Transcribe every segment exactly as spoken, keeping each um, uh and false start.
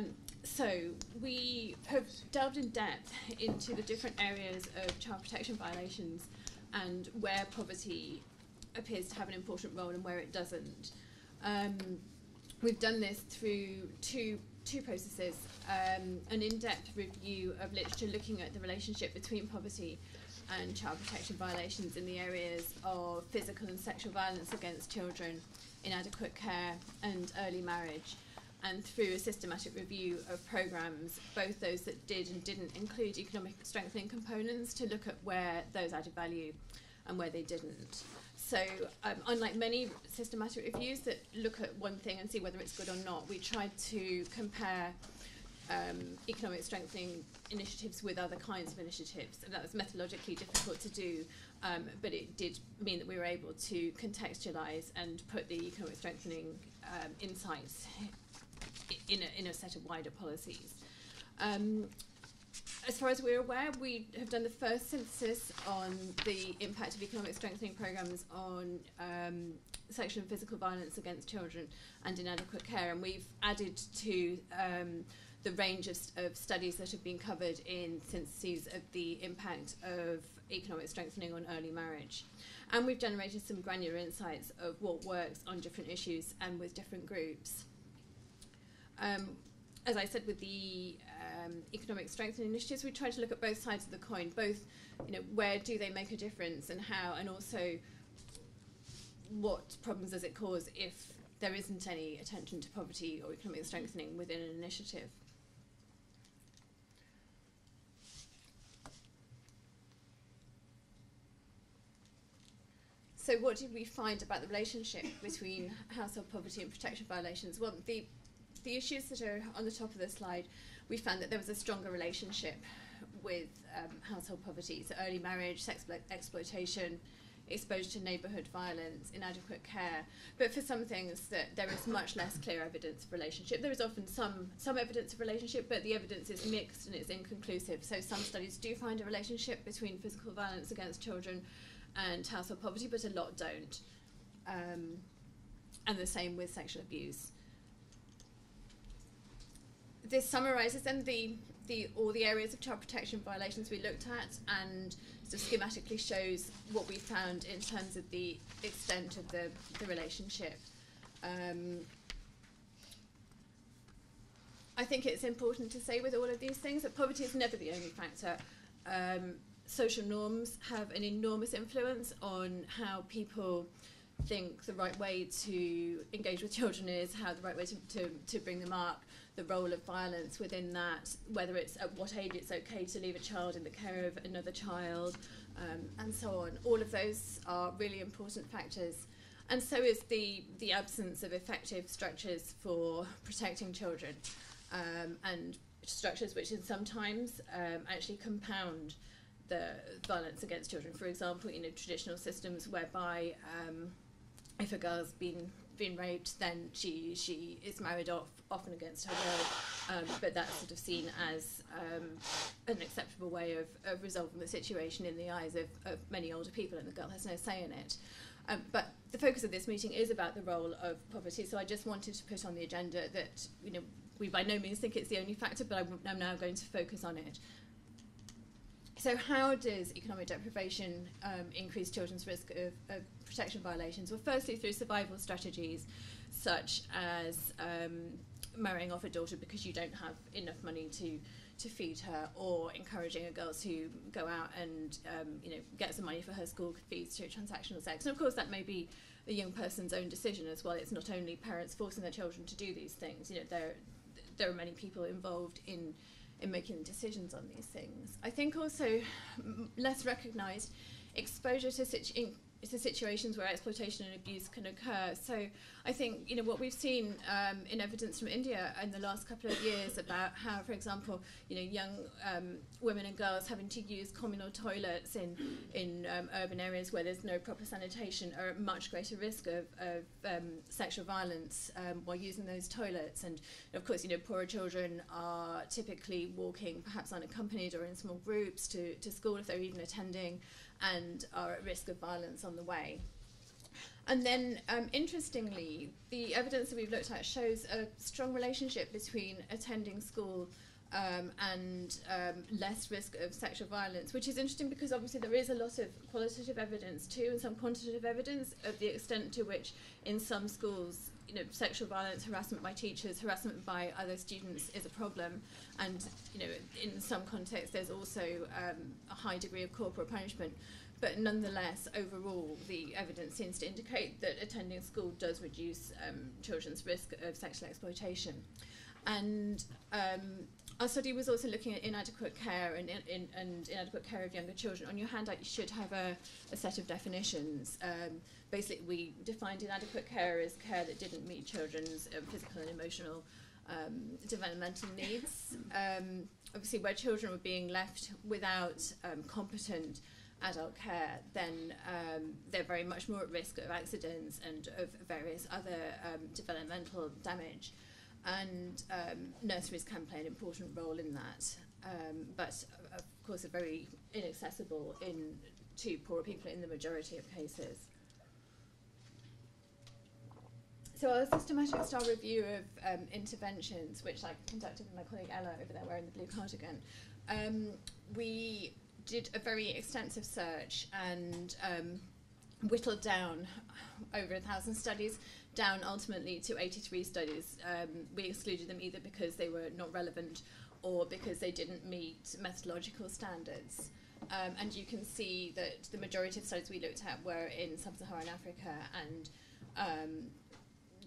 Um, so we have delved in depth into the different areas of child protection violations and where poverty appears to have an important role and where it doesn't. Um, we've done this through two two processes, um, an in-depth review of literature looking at the relationship between poverty and child protection violations in the areas of physical and sexual violence against children, inadequate care and early marriage, and through a systematic review of programmes, both those that did and didn't include economic strengthening components, to look at where those added value and where they didn't. So um, unlike many systematic reviews that look at one thing and see whether it's good or not, we tried to compare um, economic strengthening initiatives with other kinds of initiatives. And that was methodologically difficult to do, um, but it did mean that we were able to contextualise and put the economic strengthening um, insights in a, in a set of wider policies. Um, As far as we're aware, we have done the first synthesis on the impact of economic strengthening programmes on um, sexual and physical violence against children and inadequate care, and we've added to um, the range of, st of studies that have been covered in syntheses of the impact of economic strengthening on early marriage. And we've generated some granular insights of what works on different issues and with different groups. Um, As I said, with the um, economic strengthening initiatives, we try to look at both sides of the coin, both, you know, where do they make a difference and how, and also what problems does it cause if there isn't any attention to poverty or economic strengthening within an initiative. So what did we find about the relationship between household poverty and protection violations? Well, the The issues that are on the top of the slide, we found that there was a stronger relationship with um, household poverty. So early marriage, sex exploitation, exposure to neighbourhood violence, inadequate care. But for some things that there is much less clear evidence of relationship. There is often some, some evidence of relationship, but the evidence is mixed and it's inconclusive. So some studies do find a relationship between physical violence against children and household poverty, but a lot don't. Um, and the same with sexual abuse. This summarises then the, the, all the areas of child protection violations we looked at, and sort of schematically shows what we found in terms of the extent of the, the relationship. Um, I think it's important to say with all of these things that poverty is never the only factor. Um, social norms have an enormous influence on how people think the right way to engage with children is, how the right way to, to, to bring them up, the role of violence within that, whether it's at what age it's okay to leave a child in the care of another child, um, and so on. All of those are really important factors. And so is the, the absence of effective structures for protecting children, um, and structures which in sometimes um, actually compound the violence against children. For example, you know, traditional systems whereby um, if a girl's been been raped, then she she is married off, often against her will, um, but that's sort of seen as um, an acceptable way of, of resolving the situation in the eyes of, of many older people, and the girl has no say in it. Um, but the focus of this meeting is about the role of poverty, so I just wanted to put on the agenda that, you know, we by no means think it's the only factor, but I'm, I'm now going to focus on it. So how does economic deprivation um, increase children's risk of, of protection violations? Well, firstly, through survival strategies such as um, marrying off a daughter because you don't have enough money to, to feed her, or encouraging a girl to go out and um, you know, get some money for her school fees through transactional sex. And of course, that may be a young person's own decision as well. It's not only parents forcing their children to do these things. You know, there, there are many people involved in in making decisions on these things. I think also m less recognised exposure to, situ to situations where exploitation and abuse can occur. So I think, you know, what we've seen um, in evidence from India in the last couple of years about how, for example, you know, young um, women and girls having to use communal toilets in, in um, urban areas where there's no proper sanitation are at much greater risk of, of um, sexual violence um, while using those toilets. And of course, you know, poorer children are typically walking, perhaps unaccompanied or in small groups, to, to school if they're even attending, and are at risk of violence on the way. And then, um, interestingly, the evidence that we've looked at shows a strong relationship between attending school um, and um, less risk of sexual violence, which is interesting because obviously there is a lot of qualitative evidence too, and some quantitative evidence of the extent to which in some schools, you know, sexual violence, harassment by teachers, harassment by other students is a problem, and you know, in some contexts there's also um, a high degree of corporal punishment. But nonetheless, overall, the evidence seems to indicate that attending school does reduce um, children's risk of sexual exploitation. And um, our study was also looking at inadequate care and, in, in, and inadequate care of younger children. On your handout, you should have a, a set of definitions. Um, basically, we defined inadequate care as care that didn't meet children's uh, physical and emotional um, developmental needs. Um, obviously, where children were being left without um, competent adult care, then um, they're very much more at risk of accidents and of various other um, developmental damage, and um, nurseries can play an important role in that, um, but of course are very inaccessible in, to poorer people in the majority of cases. So our systematic style review of um, interventions, which I conducted with my colleague Ella over there wearing the blue cardigan, um, we did a very extensive search and um, whittled down over a thousand studies, down ultimately to eighty-three studies. Um, we excluded them either because they were not relevant or because they didn't meet methodological standards. Um, and you can see that the majority of studies we looked at were in sub-Saharan Africa, and um,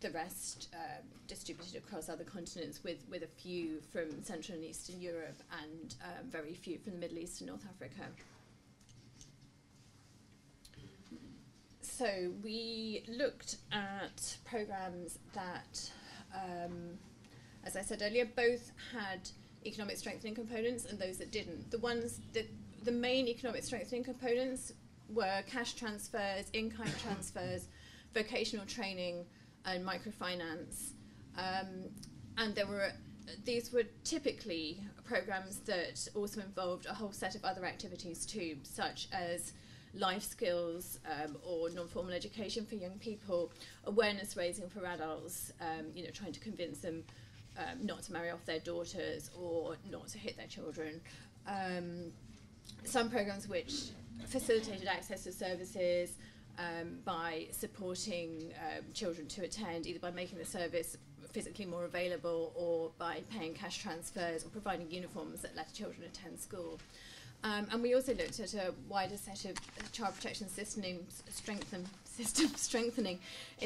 the rest uh, distributed across other continents, with, with a few from Central and Eastern Europe and um, very few from the Middle East and North Africa. So we looked at programs that, um, as I said earlier, both had economic strengthening components and those that didn't. The ones that, the main economic strengthening components were cash transfers, in-kind transfers, vocational training, and microfinance, um, and there were these were typically programs that also involved a whole set of other activities too, such as life skills um, or non-formal education for young people, awareness raising for adults, um, you know, trying to convince them um, not to marry off their daughters or not to hit their children. Um, some programs which facilitated access to services, Um, by supporting um, children to attend, either by making the service physically more available or by paying cash transfers or providing uniforms that let children attend school. Um, and we also looked at a wider set of child protection system, strengthen, system strengthening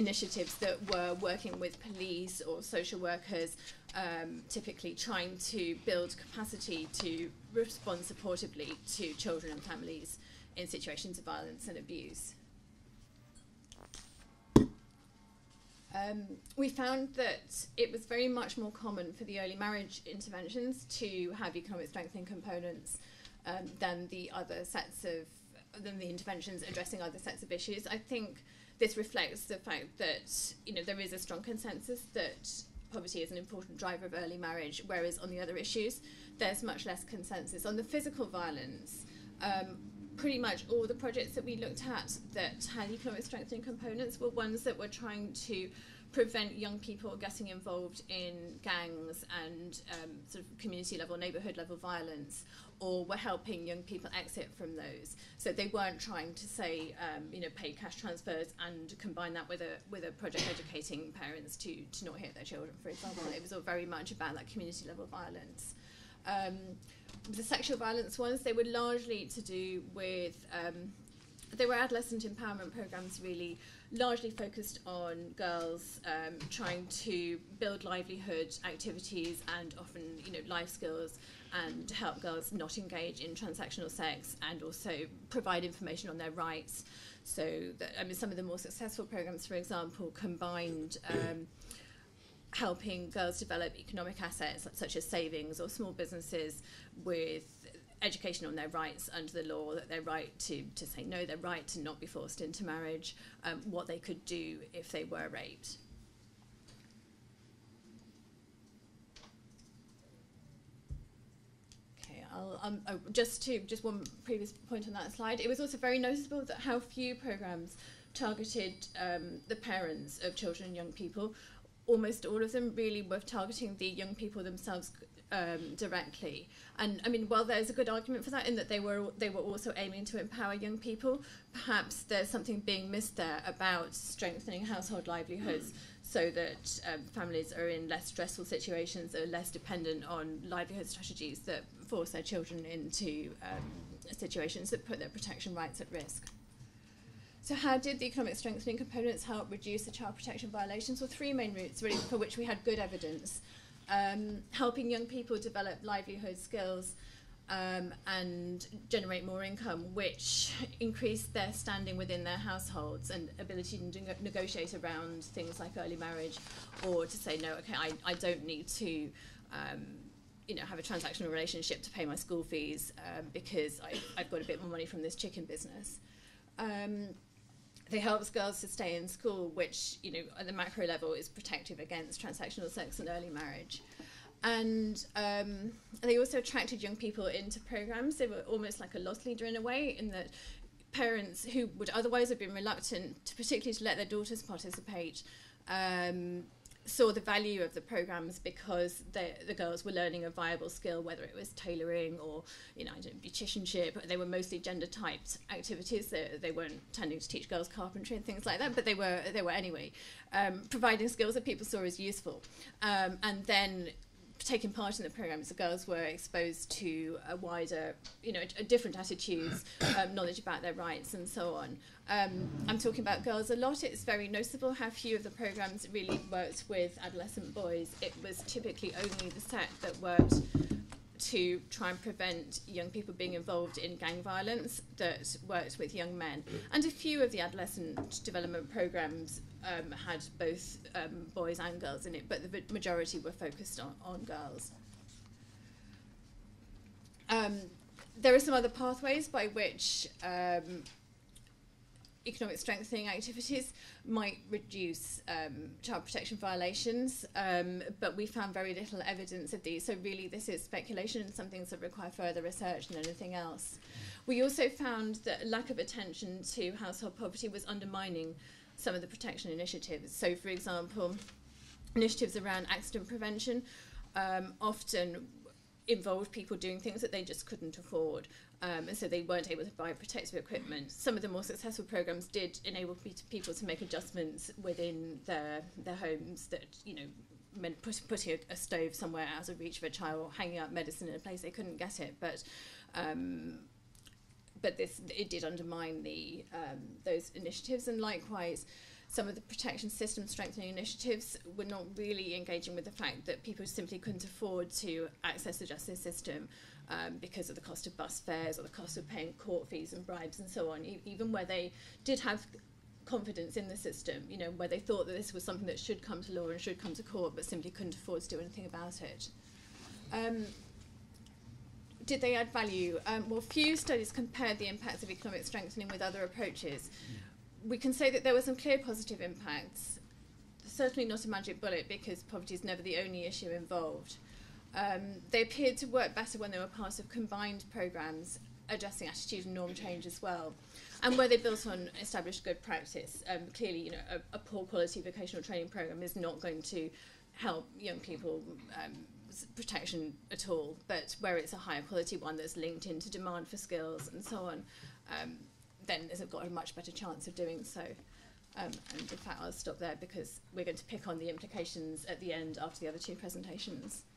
initiatives that were working with police or social workers, um, typically trying to build capacity to respond supportively to children and families in situations of violence and abuse. Um, we found that it was very much more common for the early marriage interventions to have economic strengthening components um, than the other sets of, than the interventions addressing other sets of issues. I think this reflects the fact that, you know, there is a strong consensus that poverty is an important driver of early marriage, whereas on the other issues, there's much less consensus. On the physical violence, um, pretty much all the projects that we looked at that had economic strengthening components were ones that were trying to prevent young people getting involved in gangs and um, sort of community level, neighbourhood level violence, or were helping young people exit from those. So they weren't trying to say, um, you know, pay cash transfers and combine that with a with a project educating parents to to not hit their children, for example. It was all very much about that community level violence. Um, The sexual violence ones, they were largely to do with, um, they were adolescent empowerment programs really, largely focused on girls um, trying to build livelihood activities and often, you know, life skills, and help girls not engage in transactional sex and also provide information on their rights. So, that, I mean, some of the more successful programs, for example, combined um, helping girls develop economic assets such as savings or small businesses with education on their rights under the law, that their right to, to say no, their right to not be forced into marriage, um, what they could do if they were raped. I'll, um, oh, just to just one previous point on that slide, it was also very noticeable that how few programs targeted um, the parents of children and young people. Almost all of them really were targeting the young people themselves um, directly. And I mean, while there's a good argument for that in that they were they were also aiming to empower young people, perhaps there's something being missed there about strengthening household livelihoods mm. so that um, families are in less stressful situations, are less dependent on livelihood strategies that force their children into um, situations that put their protection rights at risk. So how did the economic strengthening components help reduce the child protection violations? Well, three main routes, really, for which we had good evidence. Um, helping young people develop livelihood skills um, and generate more income, which increased their standing within their households and ability to neg negotiate around things like early marriage, or to say, no, okay, I, I don't need to um, you know, have a transactional relationship to pay my school fees um, because I, I've got a bit more money from this chicken business. Um, They helps girls to stay in school, which, you know, at the macro level is protective against transactional sex and early marriage. And um, they also attracted young people into programs. They were almost like a loss leader in a way, in that parents who would otherwise have been reluctant, to particularly to let their daughters participate, um, saw the value of the programs because they, the girls were learning a viable skill, whether it was tailoring or, you know, I don't know, beauticianship. They were mostly gender-typed activities. They, they weren't tending to teach girls carpentry and things like that, but they were, they were anyway, um, providing skills that people saw as useful. Um, and then taking part in the programs, the girls were exposed to a wider, you know, a different attitudes, um, knowledge about their rights and so on. Um, I'm talking about girls a lot. It's very noticeable how few of the programs really worked with adolescent boys. It was typically only the set that worked to try and prevent young people being involved in gang violence that worked with young men. And a few of the adolescent development programs um, had both um, boys and girls in it, but the majority were focused on, on girls. Um, there are some other pathways by which um, economic strengthening activities might reduce um, child protection violations, um, but we found very little evidence of these. So really this is speculation and some things that require further research than anything else. We also found that lack of attention to household poverty was undermining some of the protection initiatives. So for example, initiatives around accident prevention um, often involved people doing things that they just couldn't afford, um, and so they weren't able to buy protective equipment. Some of the more successful programs did enable pe people to make adjustments within their their homes that, you know, meant put, putting a, a stove somewhere out of reach of a child, or hanging up medicine in a place they couldn't get it. But um, but this it did undermine the um, those initiatives, and likewise. Some of the protection system strengthening initiatives were not really engaging with the fact that people simply couldn't afford to access the justice system um, because of the cost of bus fares or the cost of paying court fees and bribes and so on, e even where they did have confidence in the system, you know, where they thought that this was something that should come to law and should come to court, but simply couldn't afford to do anything about it. Um, Did they add value? Um, well, few studies compared the impacts of economic strengthening with other approaches. We can say that there were some clear positive impacts, certainly not a magic bullet because poverty is never the only issue involved. Um, they appeared to work better when they were part of combined programs, addressing attitude and norm change as well, and where they built on established good practice. Um, clearly, you know, a, a poor quality vocational training program is not going to help young people um, protection at all, but where it's a higher quality one that's linked into demand for skills and so on, um, then it's got a much better chance of doing so. Um, and in fact, I'll stop there because we're going to pick on the implications at the end after the other two presentations.